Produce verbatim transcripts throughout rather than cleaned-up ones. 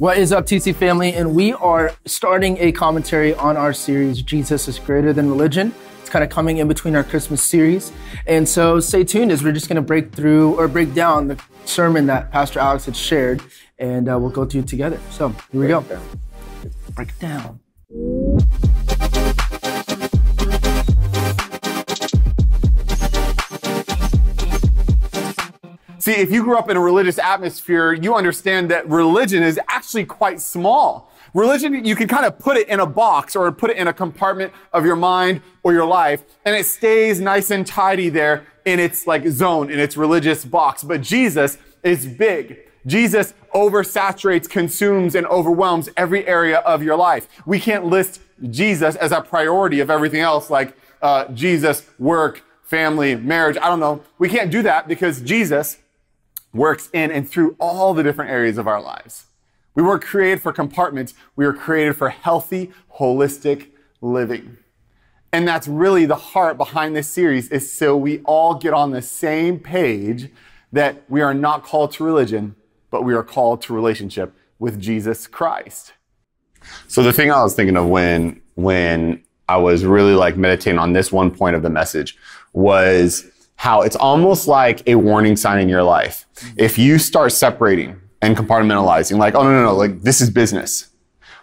What is up, T C family? And we are starting a commentary on our series, Jesus is Greater Than Religion. It's kind of coming in between our Christmas series. And so stay tuned as we're just going to break through or break down the sermon that Pastor Alex had shared, and uh, we'll go through it together. So here we go. Break it down. See, if you grew up in a religious atmosphere, you understand that religion is actually quite small. Religion, you can kind of put it in a box or put it in a compartment of your mind or your life, and it stays nice and tidy there in its like zone, in its religious box. But Jesus is big. Jesus oversaturates, consumes, and overwhelms every area of your life. We can't list Jesus as a priority of everything else, like uh, Jesus, work, family, marriage. I don't know. We can't do that because Jesus works in and through all the different areas of our lives. We weren't created for compartments. We were created for healthy, holistic living. And that's really the heart behind this series, is so we all get on the same page that we are not called to religion, but we are called to relationship with Jesus Christ. So the thing I was thinking of when, when I was really like meditating on this one point of the message was how it's almost like a warning sign in your life. If you start separating and compartmentalizing, like, oh, no, no, no, like this is business.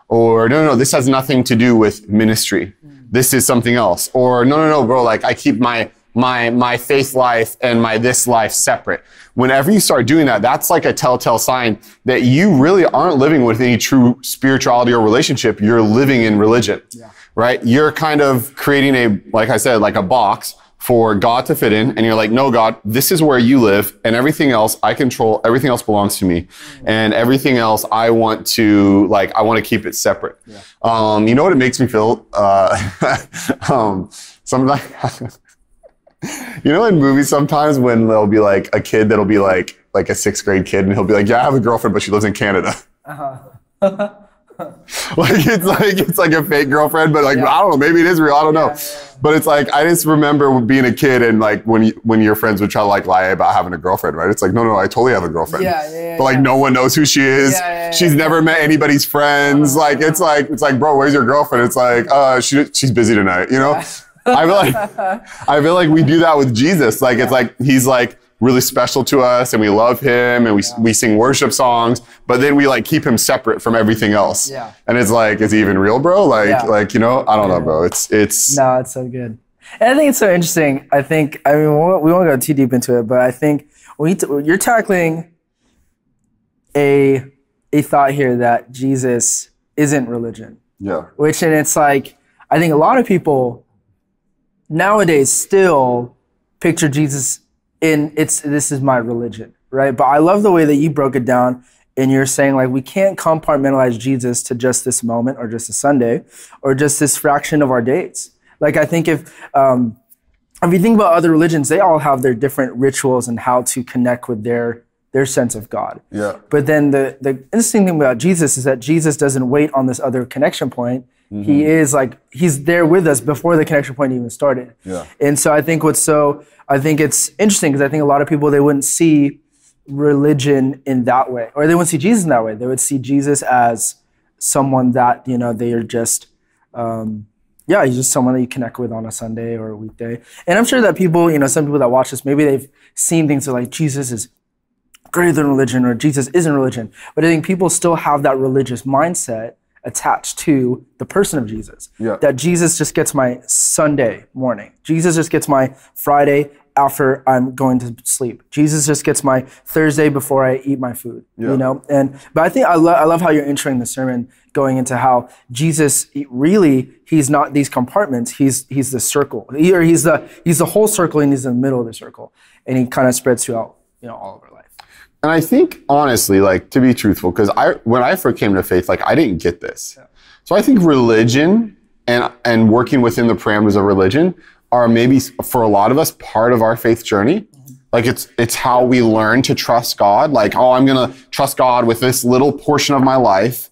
Or no, no, no, this has nothing to do with ministry. This is something else. Or no, no, no, bro, like I keep my, my, my faith life and my this life separate. Whenever you start doing that, that's like a telltale sign that you really aren't living with any true spirituality or relationship. You're living in religion, yeah. Right? You're kind of creating a, like I said, like a box for God to fit in, and you're like, no, God, this is where you live, and everything else I control, everything else belongs to me, and everything else I want to, like, I want to keep it separate. Yeah. Um, you know what it makes me feel? Uh, um, sometimes, you know, in movies sometimes when there'll be like a kid that'll be like, like a sixth grade kid, and he'll be like, yeah, I have a girlfriend, but she lives in Canada. Uh-huh. Like it's like it's like a fake girlfriend, but like yeah. I don't know, maybe it is real. I don't yeah, know, yeah. But it's like I just remember being a kid and like when you, when your friends would try to like lie about having a girlfriend, right? It's like no, no, no, I totally have a girlfriend, yeah, yeah, yeah, but like yeah. No one knows who she is. Yeah, yeah, yeah, she's yeah. never met anybody's friends. Uh, like it's like it's like bro, where's your girlfriend? It's like uh, she she's busy tonight, you know. Yeah. I feel like I feel like we do that with Jesus. Like yeah. It's like he's like really special to us and we love him and we, yeah. we sing worship songs, but then we like keep him separate from everything else. Yeah. And it's like, is he even real, bro? Like, yeah. like, you know, I don't know, bro. It's, it's. No, it's so good. And I think it's so interesting. I think, I mean, we won't go too deep into it, but I think when you t you're tackling a, a thought here that Jesus isn't religion. Yeah. Which, and it's like, I think a lot of people nowadays still picture Jesus in it's, this is my religion, right? But I love the way that you broke it down and you're saying like, we can't compartmentalize Jesus to just this moment or just a Sunday or just this fraction of our days. Like I think if, um, if you think about other religions, they all have their different rituals and how to connect with their, their sense of God. Yeah. But then the, the interesting thing about Jesus is that Jesus doesn't wait on this other connection point. Mm-hmm. He is like, he's there with us before the connection point even started. Yeah. And so I think what's so, I think it's interesting because I think a lot of people, they wouldn't see religion in that way, or they wouldn't see Jesus in that way. They would see Jesus as someone that, you know, they are just, um, yeah, he's just someone that you connect with on a Sunday or a weekday. And I'm sure that people, you know, some people that watch this, maybe they've seen things that like Jesus is greater than religion or Jesus isn't religion. But I think people still have that religious mindset attached to the person of Jesus. Yeah. That Jesus just gets my Sunday morning. Jesus just gets my Friday after I'm going to sleep. Jesus just gets my Thursday before I eat my food, yeah. you know? And, but I think I, lo I love how you're entering the sermon, going into how Jesus really, he's not these compartments, he's, he's the circle. He, or he's the, he's the whole circle and he's in the middle of the circle. And he kind of spreads throughout, you know, all of our life. And I think, honestly, like, to be truthful, because I, when I first came to faith, like, I didn't get this. Yeah. So I think religion and, and working within the parameters of religion are maybe, for a lot of us, part of our faith journey. Mm-hmm. Like, it's, it's how we learn to trust God. Like, oh, I'm going to trust God with this little portion of my life.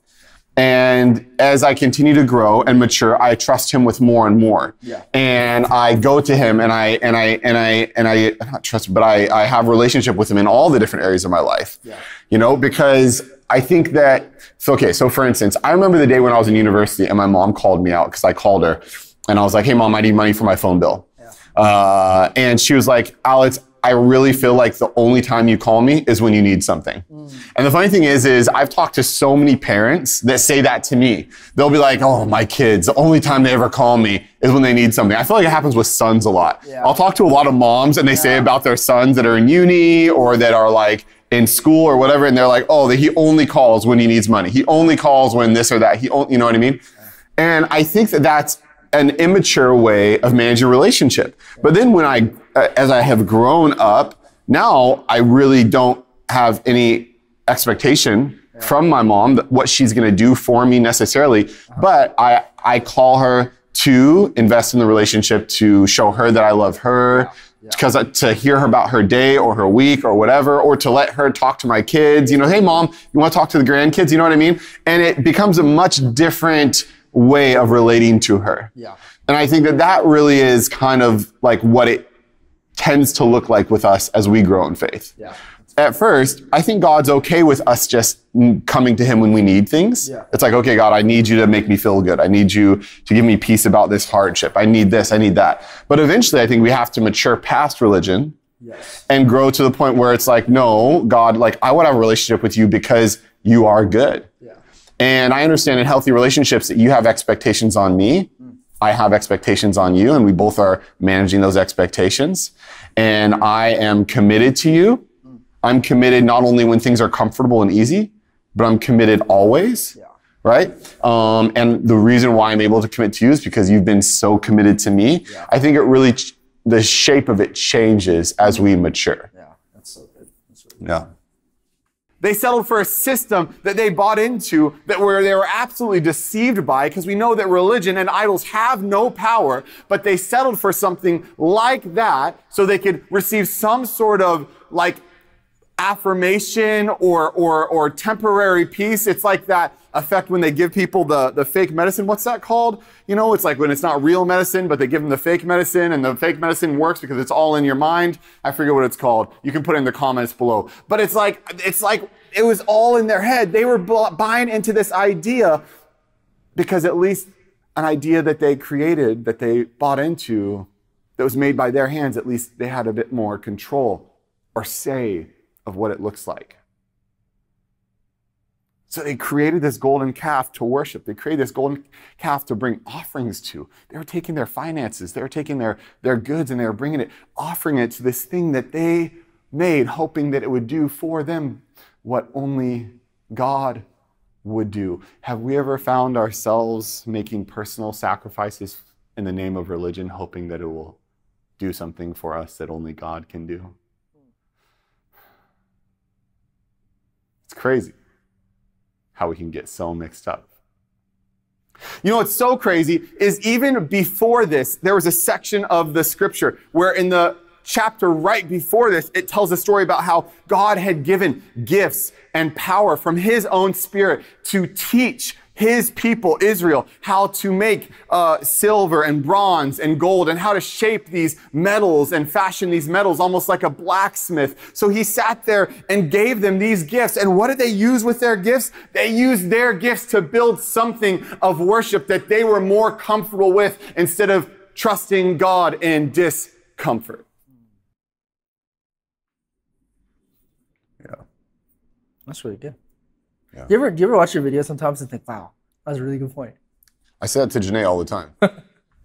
And as I continue to grow and mature, I trust him with more and more. Yeah. And I go to him and I, and I, and I, and I, not trust, but I, I have relationship with him in all the different areas of my life, yeah. you know, because I think that, so, okay, so for instance, I remember the day when I was in university and my mom called me out because I called her and I was like, hey mom, I need money for my phone bill. Yeah. Uh, and she was like, Alex, I really feel like the only time you call me is when you need something. Mm. And the funny thing is, is I've talked to so many parents that say that to me. They'll be like, oh, my kids, the only time they ever call me is when they need something. I feel like it happens with sons a lot. Yeah. I'll talk to a lot of moms and they yeah. say about their sons that are in uni or that are like in school or whatever. And they're like, oh, he only calls when he needs money. He only calls when this or that. He, you know what I mean? Yeah. And I think that that's an immature way of managing a relationship. But then when I, as I have grown up, now I really don't have any expectation yeah. from my mom that what she's gonna do for me necessarily. Uh-huh. But I, I call her to invest in the relationship, to show her that I love her, because yeah. yeah. to hear her about her day or her week or whatever, or to let her talk to my kids. You know, hey mom, you wanna talk to the grandkids? You know what I mean? And it becomes a much different way of relating to her. Yeah. And I think that that really is kind of like what it tends to look like with us as we grow in faith. Yeah. At first, I think God's okay with us just coming to him when we need things. Yeah. It's like, okay, God, I need you to make me feel good. I need you to give me peace about this hardship. I need this, I need that. But eventually I think we have to mature past religion yes. and grow to the point where it's like, no, God, like I want to have a relationship with you because you are good. Yeah. And I understand in healthy relationships that you have expectations on me, mm. I have expectations on you, and we both are managing those expectations. And I am committed to you. Mm. I'm committed not only when things are comfortable and easy, but I'm committed always, yeah. right? Um, and the reason why I'm able to commit to you is because you've been so committed to me. Yeah. I think it really, ch- the shape of it changes as we mature. Yeah, that's so good. That's really yeah. good. They settled for a system that they bought into that where they were absolutely deceived by, because we know that religion and idols have no power, but they settled for something like that so they could receive some sort of like affirmation or or or temporary peace. It's like that effect when they give people the, the fake medicine. What's that called? You know, it's like when it's not real medicine, but they give them the fake medicine and the fake medicine works because it's all in your mind. I forget what it's called. You can put it in the comments below. But it's like, it's like it was all in their head. They were buying into this idea because at least an idea that they created, that they bought into, that was made by their hands, at least they had a bit more control or say of what it looks like. So they created this golden calf to worship. They created this golden calf to bring offerings to. They were taking their finances, they were taking their, their goods, and they were bringing it, offering it to this thing that they made, hoping that it would do for them what only God would do. Have we ever found ourselves making personal sacrifices in the name of religion, hoping that it will do something for us that only God can do? It's crazy how we can get so mixed up. You know what's so crazy is even before this, there was a section of the scripture where in the chapter right before this, it tells a story about how God had given gifts and power from his own spirit to teach his people, Israel, how to make uh, silver and bronze and gold and how to shape these metals and fashion these metals almost like a blacksmith. So he sat there and gave them these gifts. And what did they use with their gifts? They used their gifts to build something of worship that they were more comfortable with instead of trusting God in discomfort. Yeah. That's really good. Yeah. You ever, do you ever watch your videos sometimes and think, wow, that's a really good point? I say that to Janae all the time. Like,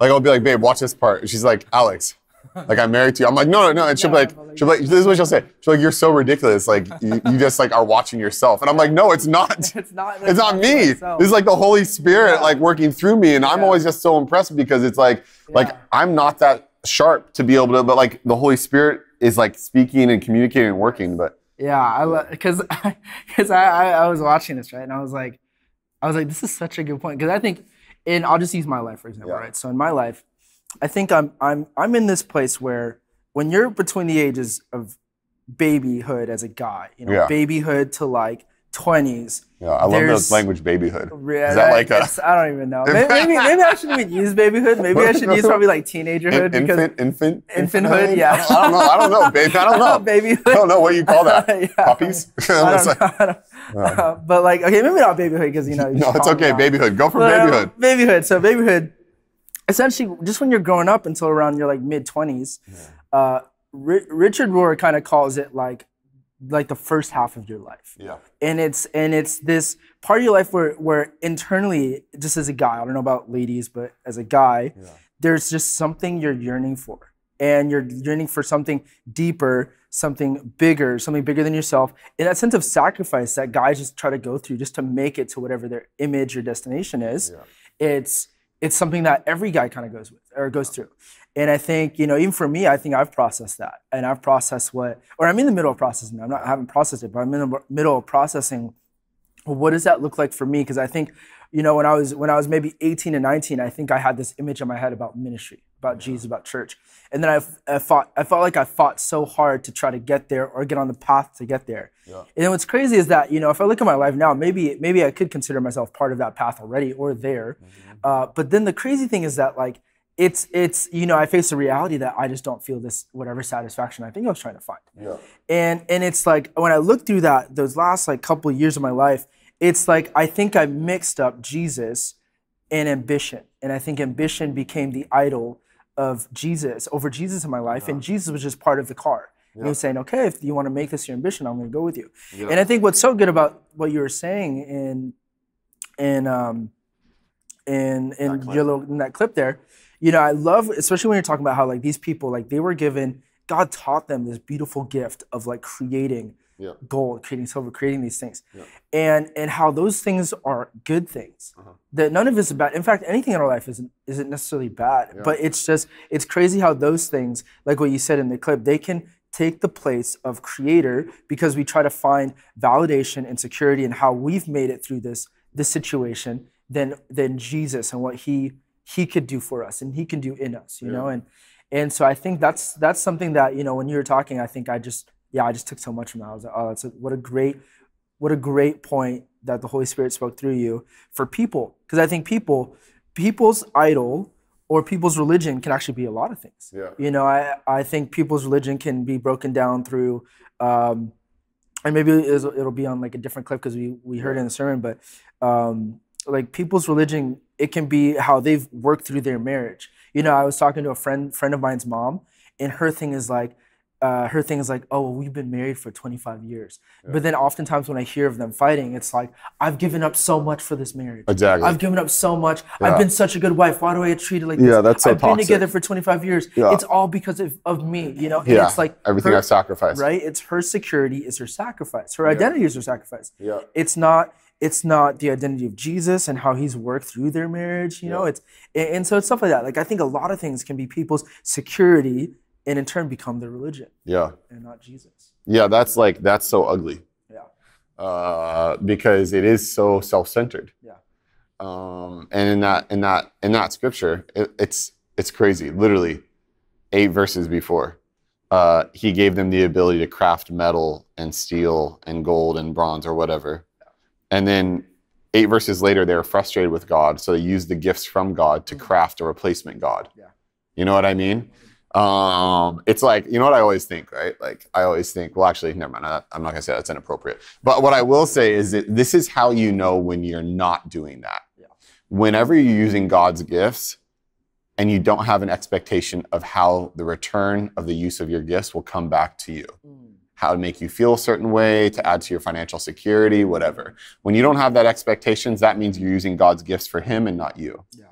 I'll be like, babe, watch this part. And she's like, Alex, like, I'm married to you. I'm like, no, no, no. And she'll, yeah, be, like, she'll be like, this is what she'll say. She'll be like, you're so ridiculous. Like, you, you just, like, are watching yourself. And I'm like, no, it's not. It's not, like, it's not me. Myself. This is, like, the Holy Spirit, yeah. like, working through me. And yeah. I'm always just so impressed because it's like, yeah. like, I'm not that sharp to be able to, but, like, the Holy Spirit is, like, speaking and communicating and working, but. Yeah, I because I, I, I was watching this, right? And I was like, I was like, this is such a good point. Because I think, and I'll just use my life for example, yeah. right? So in my life, I think I'm I'm I'm in this place where when you're between the ages of babyhood as a guy, you know, yeah. babyhood to like twenties. Yeah, I love the language babyhood. Is that like a? I don't even know. Maybe maybe, maybe I shouldn't even use babyhood. Maybe I should use probably like teenagerhood. In, infant, infant, infanthood. Yeah. I don't know. I don't know, babe. I don't know. Babyhood. I don't know what you call that. Yeah. Puppies. I don't know. Uh, but like, okay, maybe not babyhood because, you know. You no, it's okay, babyhood. Go for babyhood. Uh, babyhood. So babyhood, essentially, just when you're growing up until around your like mid twenties, yeah. uh, Ri Richard Rohr kind of calls it like, like the first half of your life. Yeah. And it's and it's this part of your life where, where internally, just as a guy, I don't know about ladies, but as a guy, yeah. there's just something you're yearning for. And you're yearning for something deeper, something bigger, something bigger than yourself. And that sense of sacrifice that guys just try to go through just to make it to whatever their image or destination is, yeah. it's it's something that every guy kind of goes with or goes through. And I think, you know, even for me, I think I've processed that. And I've processed what, or I'm in the middle of processing. I'm not, I haven't processed it, but I'm in the middle of processing. Well, what does that look like for me? Because I think, you know, when I was when I was maybe eighteen and nineteen, I think I had this image in my head about ministry, about yeah. Jesus, about church. And then I, I fought, I felt like I fought so hard to try to get there or get on the path to get there. Yeah. And what's crazy is that, you know, if I look at my life now, maybe maybe I could consider myself part of that path already or there. Mm-hmm. uh, but then the crazy thing is that, like, it's, it's, you know, I face the reality that I just don't feel this, whatever satisfaction I think I was trying to find. Yeah. And, and it's like, when I look through that, those last like couple of years of my life, it's like, I think I mixed up Jesus and ambition. And I think ambition became the idol of Jesus, over Jesus in my life. Yeah. And Jesus was just part of the car. Yeah. And he was saying, okay, if you want to make this your ambition, I'm going to go with you. Yeah. And I think what's so good about what you were saying in, in, um, in, in, that your little, in that clip there, you know, I love, especially when you're talking about how like these people, like they were given, God taught them this beautiful gift of like creating yeah. gold, creating silver, creating these things. Yeah. And and how those things are good things. Uh-huh. That none of it's bad. In fact, anything in our life isn't, isn't necessarily bad, yeah. but it's just, it's crazy how those things, like what you said in the clip, they can take the place of creator because we try to find validation and security in how we've made it through this, this situation than, than Jesus and what he He could do for us and he can do in us, you yeah. know? And and so I think that's that's something that, you know, when you were talking, I think I just, yeah, I just took so much from that. I was like, oh, that's a, what a great, what a great point that the Holy Spirit spoke through you for people. Because I think people, people's idol or people's religion can actually be a lot of things. Yeah. You know, I, I think people's religion can be broken down through, um, and maybe it'll, it'll be on like a different clip because we, we heard it in the sermon, but um, like people's religion, it can be how they've worked through their marriage. You know, I was talking to a friend friend of mine's mom, and her thing is like, uh, her thing is like, oh, well, we've been married for twenty-five years. Yeah. But then oftentimes when I hear of them fighting, it's like, I've given up so much for this marriage. Exactly. I've given up so much. Yeah. I've been such a good wife. Why do I get treated like yeah, this? Yeah, that's so I've toxic. Been together for twenty-five years. Yeah. It's all because of, of me, you know? And yeah, it's like everything I sacrificed. Right? It's her security is her sacrifice. Her yeah. identity is her sacrifice. Yeah. It's not... It's not the identity of Jesus and how he's worked through their marriage, you know, yeah. it's, and so it's stuff like that. Like, I think a lot of things can be people's security and in turn become their religion. Yeah. And not Jesus. Yeah. That's like, that's so ugly. Yeah. Uh, because it is so self-centered. Yeah. Um, and in that, in that, in that scripture, it, it's, it's crazy. Literally eight verses before, uh, he gave them the ability to craft metal and steel and gold and bronze or whatever. And then eight verses later, they were frustrated with God. So they used the gifts from God to craft a replacement God. Yeah. You know what I mean? Um, it's like, you know what I always think, right? Like I always think, well, actually, never mind. I'm not gonna say that's inappropriate. But what I will say is that this is how you know when you're not doing that. Yeah. Whenever you're using God's gifts and you don't have an expectation of how the return of the use of your gifts will come back to you. Mm. How to make you feel a certain way, to add to your financial security, whatever. When you don't have that expectations, that means you're using God's gifts for him and not you. Yeah.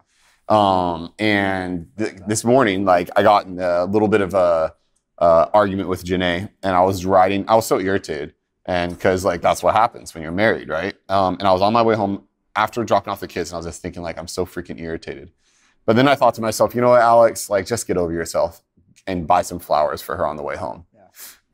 Um, and th this morning, like I got in a little bit of a uh, argument with Janae and I was riding, I was so irritated. And cause like, that's what happens when you're married, right? Um, and I was on my way home after dropping off the kids and I was just thinking like, I'm so freaking irritated. But then I thought to myself, you know what, Alex, like just get over yourself and buy some flowers for her on the way home.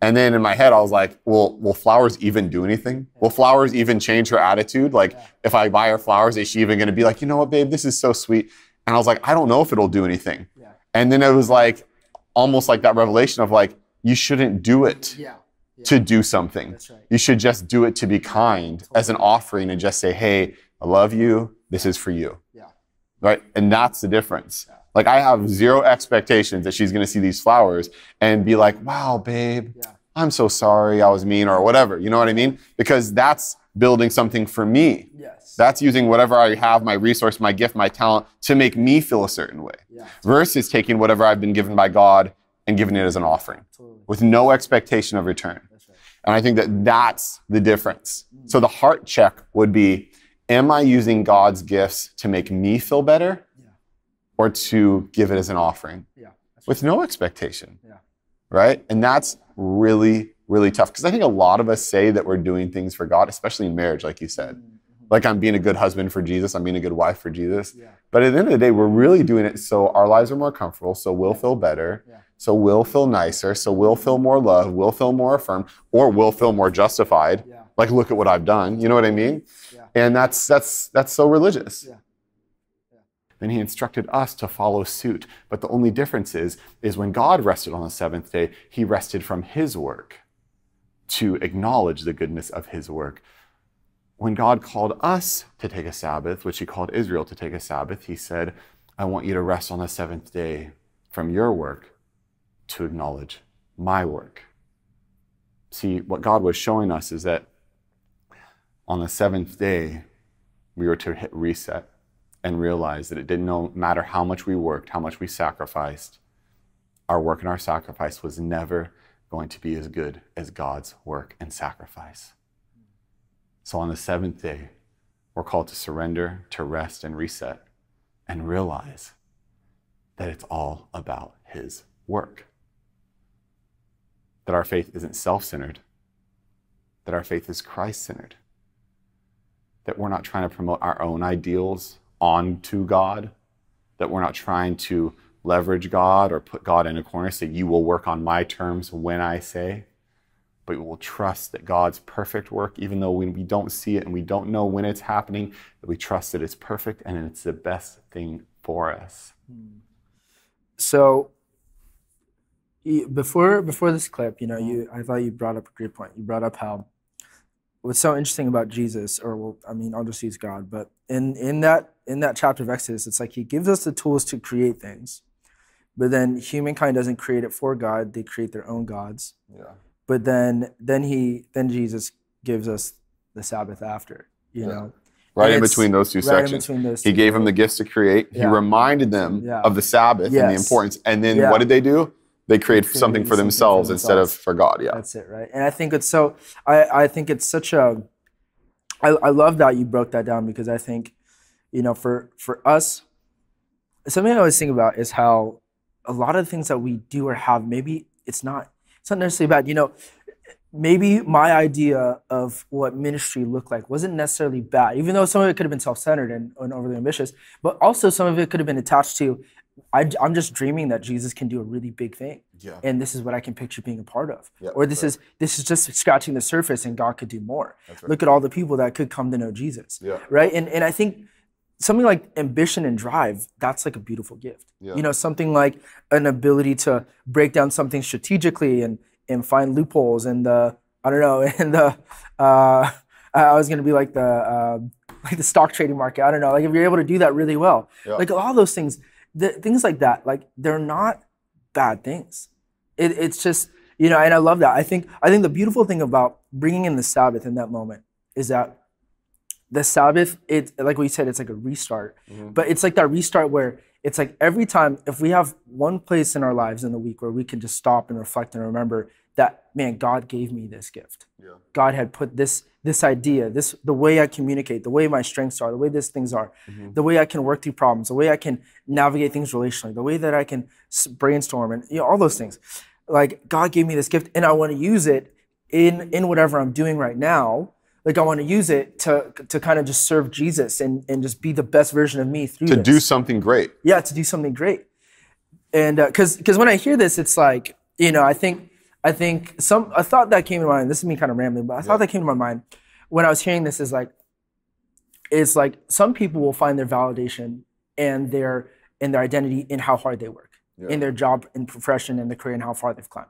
And then in my head, I was like, well, will flowers even do anything? Will flowers even change her attitude? Like, yeah. if I buy her flowers, is she even going to be like, you know what, babe, this is so sweet? And I was like, I don't know if it'll do anything. Yeah. And then it was like, almost like that revelation of like, you shouldn't do it yeah. Yeah. to do something. That's right. You should just do it to be kind totally. As an offering and just say, hey, I love you. This is for you. Yeah. Right? And that's the difference. Yeah. Like I have zero expectations that she's gonna see these flowers and be like, wow, babe, yeah. I'm so sorry I was mean or whatever. You know what I mean? Because that's building something for me. Yes. That's using whatever I have, my resource, my gift, my talent, to make me feel a certain way. Yeah. Versus taking whatever I've been given by God and giving it as an offering. Totally. With no expectation of return. That's right. And I think that that's the difference. Mm. So the heart check would be, am I using God's gifts to make me feel better? Yeah. Or to give it as an offering? Yeah. With no expectation, yeah. Right? And that's really, really tough. Because I think a lot of us say that we're doing things for God, especially in marriage, like you said. Mm-hmm. Like, I'm being a good husband for Jesus. I'm being a good wife for Jesus. Yeah. But at the end of the day, we're really doing it so our lives are more comfortable, so we'll feel better, yeah. so we'll feel nicer, so we'll feel more loved, we'll feel more affirmed, or we'll feel more justified. Yeah. Like, look at what I've done. You know what I mean? Yeah. And that's, that's, that's so religious. Yeah. And he instructed us to follow suit. But the only difference is, is when God rested on the seventh day, he rested from his work to acknowledge the goodness of his work. When God called us to take a Sabbath, which he called Israel to take a Sabbath, he said, I want you to rest on the seventh day from your work to acknowledge my work. See, what God was showing us is that on the seventh day, we were to hit reset and realize that it didn't matter how much we worked, how much we sacrificed, our work and our sacrifice was never going to be as good as God's work and sacrifice. So on the seventh day, we're called to surrender, to rest and reset, and realize that it's all about his work. That our faith isn't self-centered, that our faith is Christ-centered, that we're not trying to promote our own ideals on to God, that we're not trying to leverage God or put God in a corner, say, you will work on my terms when I say, but we'll trust that God's perfect work, even though when we don't see it and we don't know when it's happening, that we trust that it's perfect and it's the best thing for us. So before before this clip, you know, you I thought you brought up a great point. You brought up how what's so interesting about Jesus, or well, I mean, I'll just use God, but in in that in that chapter of Exodus, it's like he gives us the tools to create things, but then humankind doesn't create it for God. They create their own gods. Yeah. But then, then he, then Jesus gives us the Sabbath after, you yeah. know, right in between those two right sections. In those two he gave them the gifts to create. Yeah. He reminded them yeah. of the Sabbath yes. and the importance. And then yeah. what did they do? They create they something, for, something themselves for themselves instead of for God. Yeah. That's it. Right. And I think it's so, I, I think it's such a, I, I love that you broke that down, because I think, you know, for, for us, something I always think about is how a lot of the things that we do or have, maybe it's not, it's not necessarily bad. You know, maybe my idea of what ministry looked like wasn't necessarily bad, even though some of it could have been self-centered and, and overly ambitious, but also some of it could have been attached to, I, I'm just dreaming that Jesus can do a really big thing. Yeah. And this is what I can picture being a part of. Yeah, or this right. is this is just scratching the surface and God could do more. Right. Look at all the people that could come to know Jesus, yeah. right? And, and I think, something like ambition and drive, that's like a beautiful gift. Yeah. You know, something like an ability to break down something strategically and and find loopholes and the, I don't know, and the, uh, I was going to be like the uh, like the stock trading market. I don't know, like if you're able to do that really well. Yeah. Like all those things, th things like that, like they're not bad things. It, it's just, you know, and I love that. I think I think the beautiful thing about bringing in the Sabbath in that moment is that the Sabbath, it, like we said, it's like a restart. Mm-hmm. But it's like that restart where it's like every time, if we have one place in our lives in the week where we can just stop and reflect and remember that, man, God gave me this gift. Yeah. God had put this this idea, this the way I communicate, the way my strengths are, the way these things are, mm-hmm. the way I can work through problems, the way I can navigate things relationally, the way that I can brainstorm and you know, all those things. Like, God gave me this gift and I want to use it in, in whatever I'm doing right now. Like I want to use it to, to kind of just serve Jesus and, and just be the best version of me through this. To do something great. Yeah, to do something great. And because uh, because when I hear this, it's like, you know, I think, I think some, a thought that came to mind, this is me kind of rambling, but a thought yeah. that came to my mind when I was hearing this is like, it's like some people will find their validation and their, and their identity in how hard they work, yeah. in their job and profession and the career and how far they've climbed.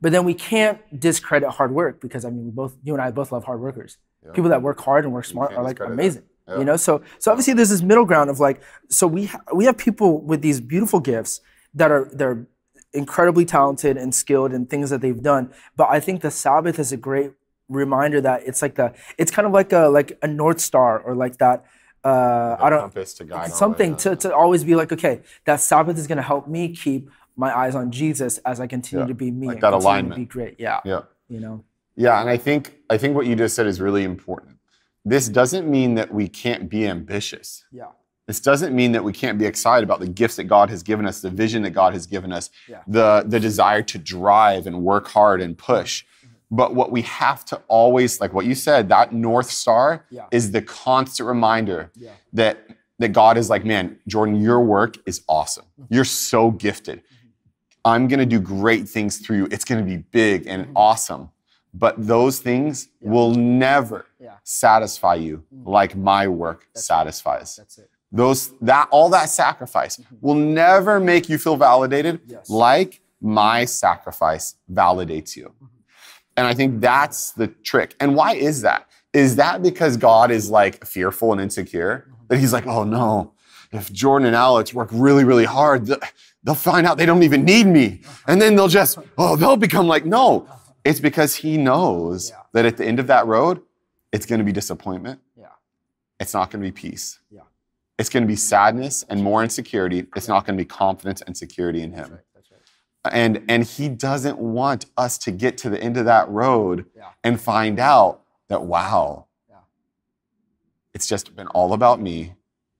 But then we can't discredit hard work because I mean, we both, you and I both love hard workers. Yeah. People that work hard and work smart are like amazing, yeah. you know? So, so obviously there's this middle ground of like, so we, ha we have people with these beautiful gifts that are, they're incredibly talented and skilled in things that they've done. But I think the Sabbath is a great reminder that it's like the, it's kind of like a like a North Star, or like that uh I don't compass to guide something to, to always be like, okay, that Sabbath is going to help me keep my eyes on Jesus as I continue yeah. to be me, like that alignment to be great. Yeah. Yeah. You know. Yeah, and I think I think what you just said is really important. This doesn't mean that we can't be ambitious. Yeah. This doesn't mean that we can't be excited about the gifts that God has given us, the vision that God has given us, yeah. the, the desire to drive and work hard and push. Mm-hmm. But what we have to always, like what you said, that North Star yeah. is the constant reminder yeah. that, that God is like, man, Jordan, your work is awesome. Mm-hmm. You're so gifted. Mm-hmm. I'm gonna do great things through you. It's gonna be big and mm-hmm. awesome. But those things yeah. will never yeah. satisfy you mm-hmm. like my work That's satisfies. It. That's it. Those, that, all that sacrifice mm-hmm. will never make you feel validated yes. like my sacrifice validates you. Mm-hmm. And I think that's the trick. And why is that? Is that because God is like fearful and insecure? Mm-hmm. That he's like, oh no, if Jordan and Alex work really, really hard, they'll find out they don't even need me. And then they'll just, oh, they'll become like, no. It's because he knows yeah. that at the end of that road, it's gonna be disappointment. Yeah. It's not gonna be peace. Yeah. It's going to be sadness and more insecurity. It's not going to be confidence and security in him. That's right, that's right. And, and he doesn't want us to get to the end of that road yeah. and find out that, wow, yeah. it's just been all about me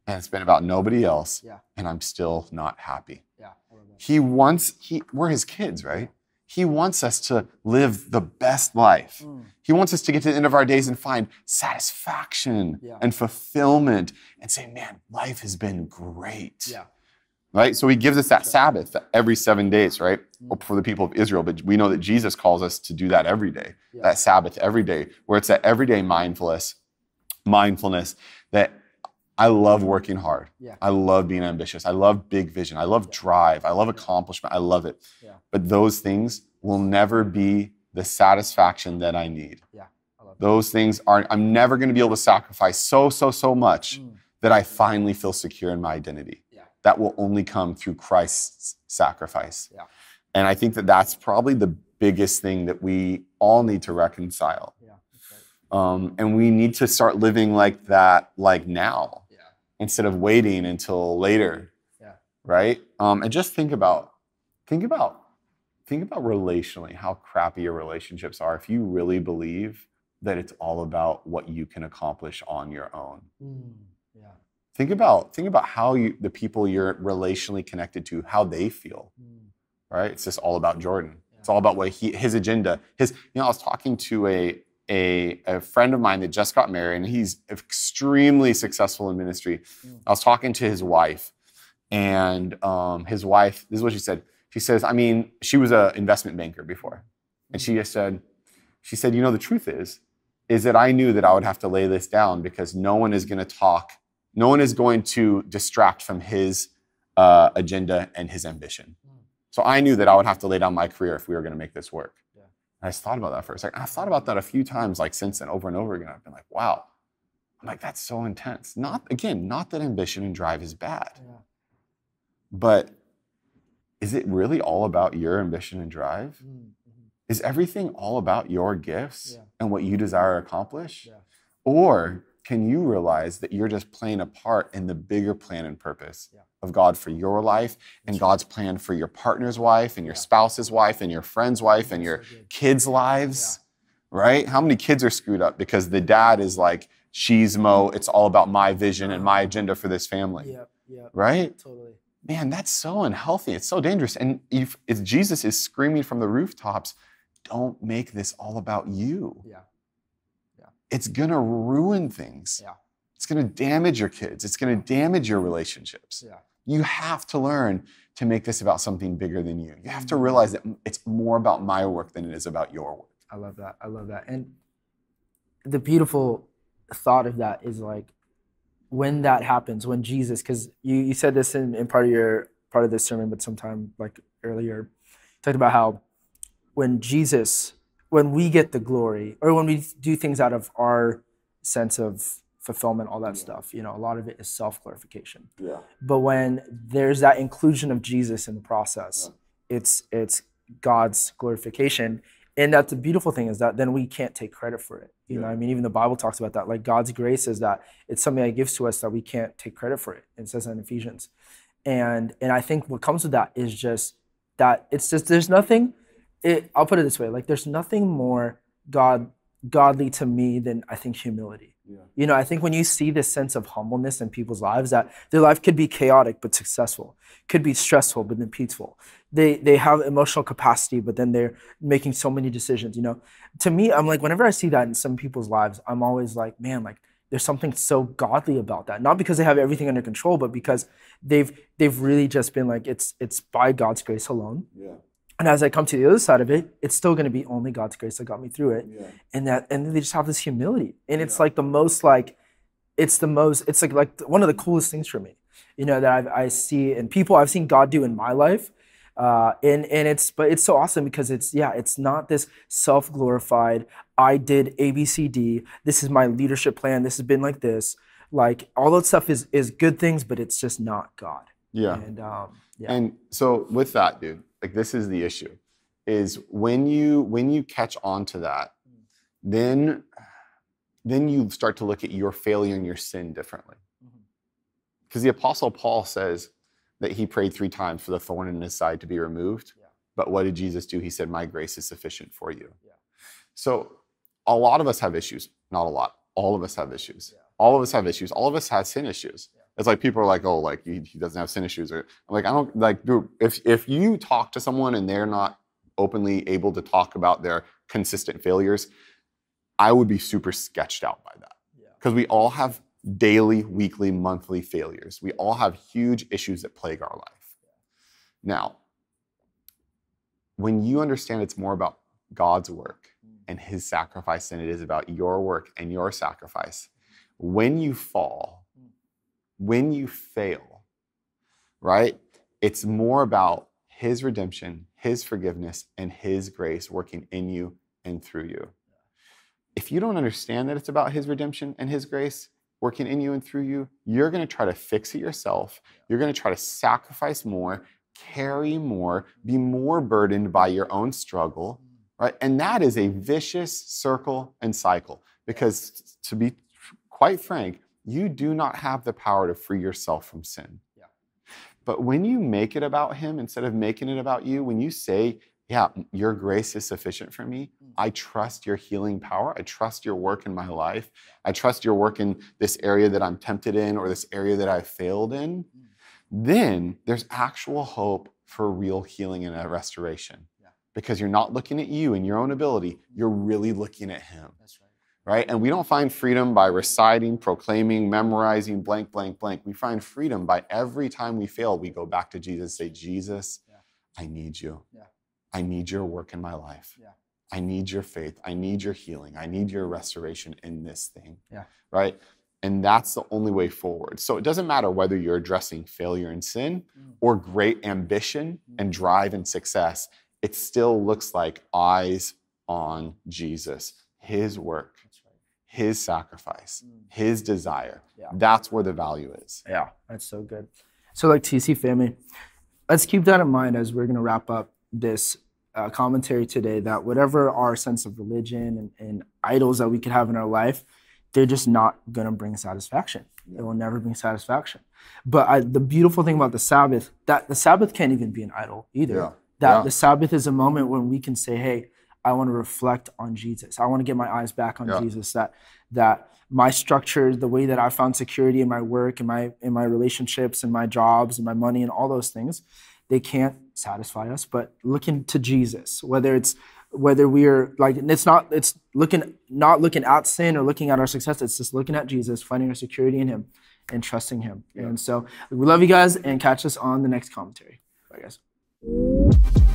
and it's been about nobody else yeah. and I'm still not happy. Yeah. He wants, he, we're his kids, right? He wants us to live the best life. Mm. He wants us to get to the end of our days and find satisfaction yeah. and fulfillment and say, man, life has been great. Yeah. Right? So he gives us that Sabbath every seven days, right? Mm. For the people of Israel, but we know that Jesus calls us to do that every day, yeah. that Sabbath every day, where it's that everyday mindfulness, mindfulness that I love working hard. Yeah. I love being ambitious. I love big vision. I love yeah. drive. I love accomplishment. I love it. Yeah. But those things will never be the satisfaction that I need. Yeah. I love those that. Things aren't, I'm never gonna be able to sacrifice so, so, so much mm. that I finally feel secure in my identity. Yeah. That will only come through Christ's sacrifice. Yeah. And I think that that's probably the biggest thing that we all need to reconcile. Yeah. Right. Um, and we need to start living like that, like now. Instead of waiting until later, yeah. right? Um, and just think about, think about, think about relationally how crappy your relationships are if you really believe that it's all about what you can accomplish on your own. Mm, yeah. Think about, think about how you, the people you're relationally connected to, how they feel, mm. right? It's just all about Jordan. Yeah. It's all about what he, his agenda, his, you know, I was talking to a, A, a friend of mine that just got married, and he's extremely successful in ministry. Mm. I was talking to his wife, and um, his wife, this is what she said. She says, I mean, she was an investment banker before. And she just said, she said, you know, the truth is, is that I knew that I would have to lay this down because no one is gonna talk, no one is going to distract from his uh, agenda and his ambition. Mm. So I knew that I would have to lay down my career if we were gonna make this work. I just thought about that for a second. I've thought about that a few times, like since then, over and over again. I've been like, wow. I'm like, that's so intense. Not, again, not that ambition and drive is bad. Yeah. But is it really all about your ambition and drive? Mm-hmm. Is everything all about your gifts yeah. and what you desire to accomplish? Yeah. Or can you realize that you're just playing a part in the bigger plan and purpose yeah. of God for your life and That's God's right. plan for your partner's wife and your yeah. spouse's wife and your friend's wife and your so kids' lives, yeah. right? How many kids are screwed up because the dad is like, "She's mo, it's all about my vision and my agenda for this family." Yep, yep, right? Totally. Man, that's so unhealthy. It's so dangerous. And if, if Jesus is screaming from the rooftops, don't make this all about you. Yeah. Yeah. It's gonna ruin things. Yeah. It's gonna damage your kids. It's gonna damage your relationships. Yeah. You have to learn to make this about something bigger than you. You have to realize that it's more about my work than it is about your work. I love that, I love that. And the beautiful thought of that is like, when that happens, when Jesus, because you, you said this in, in part of your, part of this sermon, but sometime like earlier, talked about how when Jesus, when we get the glory, or when we do things out of our sense of fulfillment, all that yeah. stuff, you know, a lot of it is self-glorification. Yeah. But when there's that inclusion of Jesus in the process, yeah. it's it's God's glorification. And that's the beautiful thing, is that then we can't take credit for it. You yeah. know what I mean? Even the Bible talks about that. Like, God's grace is that it's something that gives to us that we can't take credit for it. It says that in Ephesians. And and I think what comes with that is just that it's just, there's nothing, it, I'll put it this way, like there's nothing more God godly to me than I think humility. Yeah. You know, I think when you see this sense of humbleness in people's lives, that their life could be chaotic but successful, could be stressful but then peaceful. They they have emotional capacity, but then they're making so many decisions, you know. To me, I'm like, whenever I see that in some people's lives, I'm always like, man, like there's something so godly about that. Not because they have everything under control, but because they've they've really just been like, it's it's by God's grace alone. Yeah. And as I come to the other side of it, it's still going to be only God's grace that got me through it. Yeah. And that, and they just have this humility. And it's yeah. like the most, like, it's the most, it's like, like one of the coolest things for me, you know, that I've, I see in people, I've seen God do in my life. Uh, and, and it's, but it's so awesome because it's, yeah, it's not this self-glorified, I did A, B, C, D. This is my leadership plan. This has been like this. Like, all that stuff is, is good things, but it's just not God. Yeah. And, um, yeah. and so with that, dude, like this is the issue, is when you when you catch on to that, then then you start to look at your failure and your sin differently. Because the Apostle Paul says that he prayed three times for the thorn in his side to be removed. Yeah. But what did Jesus do? He said, my grace is sufficient for you. Yeah. So a lot of us have issues. Not a lot. All of us have issues. Yeah. All of us have issues. All of us have sin issues. Yeah. It's like people are like, oh, like he, he doesn't have sin issues. Or, I'm like, I don't, like, dude, if, if you talk to someone and they're not openly able to talk about their consistent failures, I would be super sketched out by that. Because yeah. we all have daily, weekly, monthly failures. We all have huge issues that plague our life. Yeah. Now, when you understand it's more about God's work mm. and his sacrifice than it is about your work and your sacrifice, when you fall, when you fail, right? It's more about his redemption, his forgiveness, and his grace working in you and through you. If you don't understand that it's about his redemption and his grace working in you and through you, you're going to try to fix it yourself. You're going to try to sacrifice more, carry more, be more burdened by your own struggle, right? And that is a vicious circle and cycle, because to be quite frank, you do not have the power to free yourself from sin. Yeah. But when you make it about him instead of making it about you, when you say, yeah, your grace is sufficient for me, mm. I trust your healing power, I trust your work in my life, I trust your work in this area that I'm tempted in or this area that I failed in, mm. then there's actual hope for real healing and a restoration. Yeah. Because you're not looking at you and your own ability, you're really looking at him. That's right. Right? And we don't find freedom by reciting, proclaiming, memorizing, blank, blank, blank. We find freedom by every time we fail, we go back to Jesus and say, Jesus, yeah. I need you. Yeah. I need your work in my life. Yeah. I need your faith. I need your healing. I need your restoration in this thing. Yeah. Right? And that's the only way forward. So it doesn't matter whether you're addressing failure and sin mm. or great ambition mm. and drive and success. It still looks like eyes on Jesus, his work, his sacrifice, his desire. Yeah. That's where the value is. Yeah, that's so good. So like T C family, let's keep that in mind as we're going to wrap up this uh, commentary today, that whatever our sense of religion and, and idols that we could have in our life, they're just not going to bring satisfaction. Yeah. It will never bring satisfaction. But I, the beautiful thing about the Sabbath, that the Sabbath can't even be an idol either. Yeah. That yeah. the Sabbath is a moment when we can say, hey, I want to reflect on Jesus. I want to get my eyes back on yeah. Jesus. That that my structure, the way that I found security in my work, in my in my relationships, and my jobs, and my money, and all those things, they can't satisfy us. But looking to Jesus, whether it's whether we are like it's not it's looking not looking at sin or looking at our success. It's just looking at Jesus, finding our security in Him, and trusting Him. Yeah. And so we love you guys, and catch us on the next commentary. Bye, guys.